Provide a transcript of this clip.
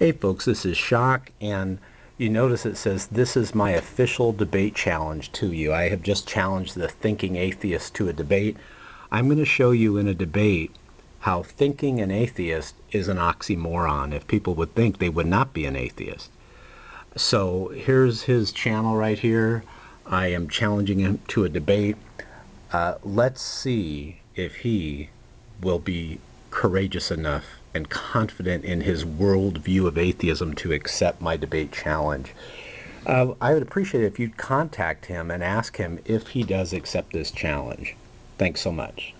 Hey folks, this is Shock, and you notice it says this is my official debate challenge to you. I have just challenged the thinking atheist to a debate. I'm going to show you in a debate how thinking an atheist is an oxymoron. If people would think, they would not be an atheist. So here's his channel right here. I am challenging him to a debate. Let's see if he will be courageous enough and confident in his worldview of atheism to accept my debate challenge. I would appreciate it if you'd contact him and ask him if he does accept this challenge. Thanks so much.